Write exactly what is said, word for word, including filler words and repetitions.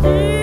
stay.